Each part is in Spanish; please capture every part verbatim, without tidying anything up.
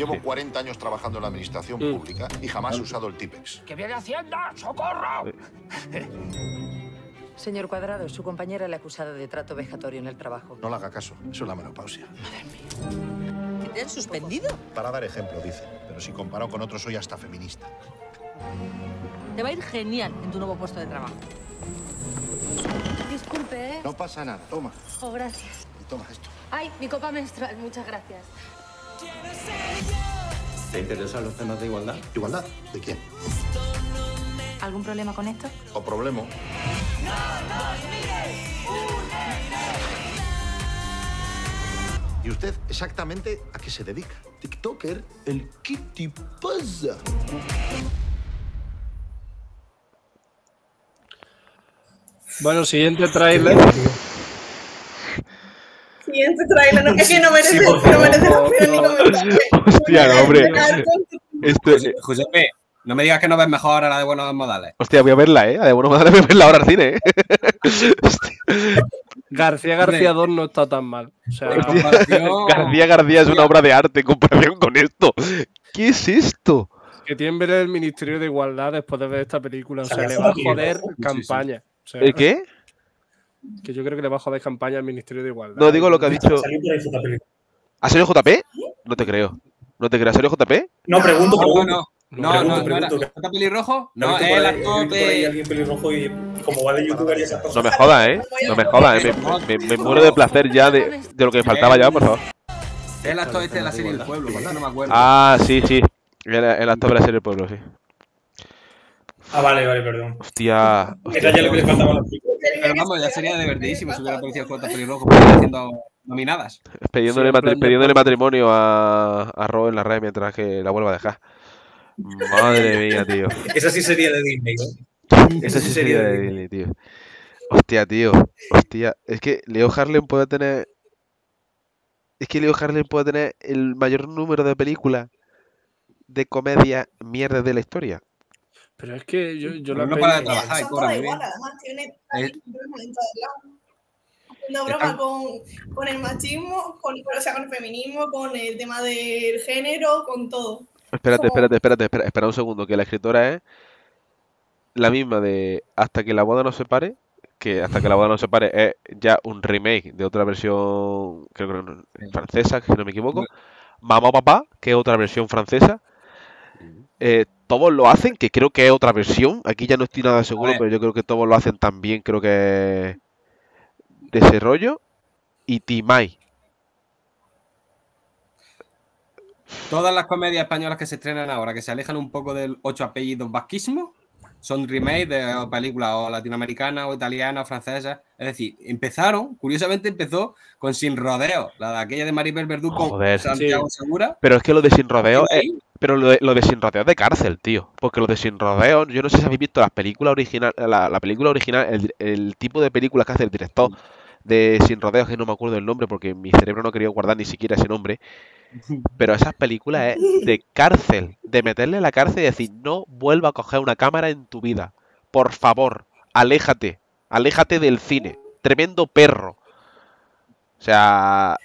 Llevo cuarenta años trabajando en la administración pública y jamás he usado el Tipex. ¡Que viene Hacienda! ¡Socorro! Señor Cuadrado, su compañera la ha acusado de trato vejatorio en el trabajo. No le haga caso. Eso es la menopausia. Madre mía. ¿Que te han suspendido? Para dar ejemplo, dice. Pero si comparado con otros, soy hasta feminista. Te va a ir genial en tu nuevo puesto de trabajo. Disculpe, ¿eh? No pasa nada. Toma. Oh, gracias. Y toma esto. Ay, mi copa menstrual. Muchas gracias. ¿Te interesan los temas de igualdad? ¿Igualdad? ¿De quién? ¿Algún problema con esto? ¿O problema? ¡No nos mires! ¿Y usted exactamente a qué se dedica? Tiktoker, el Kitty Puzzle. Bueno, siguiente tráiler. Siguiente tráiler, no, es que no merece, sí, no merece no, la pena no, ni comentar. Hostia, no, hombre. Este... José, no me digas que no ves mejor ahora la de Buenos Modales. Hostia, voy a verla, ¿eh? La de Buenos Modales voy a verla ahora al cine, ¿eh? García García dos no está tan mal. O sea, García García es una obra de arte en comparación con esto. ¿Qué es esto? Que tienen ver el Ministerio de Igualdad después de ver esta película. O sea, le va a joder campaña. O sea, ¿el qué? Que yo creo que le va a joder campaña al Ministerio de Igualdad. No, digo lo que ha dicho... ¿Ha salido J P? No te creo. No te creo. ¿Ha salido J P? No, pregunto, pregunto. No, no. No, pregunto, no, pregunto, no, ¿está pelirrojo? No, es el actor de... alguien pelirrojo y como va de YouTube haría esas cosas. No me jodas, ¿eh? No me jodas, ¿eh? Me, me, me muero de placer ya de, de lo que me faltaba ya, por favor. Es el actor este de la serie El Pueblo, ¿verdad? No me acuerdo. Ah, sí, sí. El, el actor de la serie El Pueblo, sí. Ah, vale, vale, perdón. Hostia... hostia. Era ya lo que le faltaba a los chicos. Pero vamos, ya sería divertidísimo si hubiera policía con el pelirrojo haciendo nominadas. Pidiéndole, matri pidiéndole matrimonio a, a Rob en la red mientras que la vuelva a dejar. Madre mía, tío. Esa sí sería de Disney, ¿no? Esa sí sería de Disney, tío. Hostia, tío. Hostia. Es que Leo Harlem puede tener... Es que Leo Harlem puede tener el mayor número de películas de comedia mierda de la historia. Pero es que yo, yo la no para de trabajar y cobra muy bien. Además, tiene una broma con, con el machismo, con, o sea, con el feminismo, con el tema del género, con todo. Espérate, espérate, espérate, espera, espera un segundo, que la escritora es la misma de Hasta que la boda nos separe, que Hasta que la boda nos separe es ya un remake de otra versión, creo que francesa, si no me equivoco, Mamá Papá, que es otra versión francesa, eh, todos lo hacen, que creo que es otra versión, aquí ya no estoy nada seguro, pero yo creo que todos lo hacen también, creo que de ese rollo, y Timay. Todas las comedias españolas que se estrenan ahora, que se alejan un poco del ocho apellidos basquísimos, son remake de películas o latinoamericanas o italianas o francesas. Es decir, empezaron, curiosamente empezó con Sin Rodeo, la de aquella de Maribel Verdú con Joder, Santiago sí. Segura. Pero es que lo de Sin Rodeo es, pero lo de, lo de Sin Rodeo es de cárcel, tío. Porque lo de Sin Rodeo, yo no sé si habéis visto las películas original, la, la película original, el, el tipo de películas que hace el director de Sin Rodeos, que no me acuerdo el nombre porque mi cerebro no quería guardar ni siquiera ese nombre. Pero esas películas es de cárcel, de meterle a la cárcel y decir, no vuelva a coger una cámara en tu vida. Por favor, aléjate, aléjate del cine. Tremendo perro. O sea,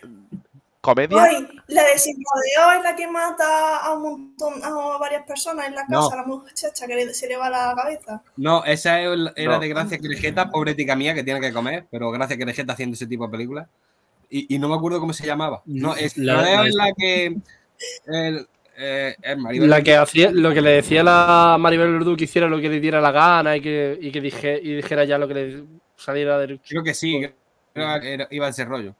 comedia... Hoy, la de Sin Rodeo es la que mata a un montón, a varias personas en la casa, no. A la muchacha que se le va la cabeza. No, esa era no. De Gracia Querejeta, pobre tica mía que tiene que comer, pero Gracia Querejeta haciendo ese tipo de películas. Y, y no me acuerdo cómo se llamaba. No, es la, la, de, la que... El, eh, el Maribel la que hacía, lo que le decía la Maribel Verdú que hiciera lo que le diera la gana y que, y que dije, y dijera ya lo que le saliera del... Creo que sí, creo que era, iba a ese rollo.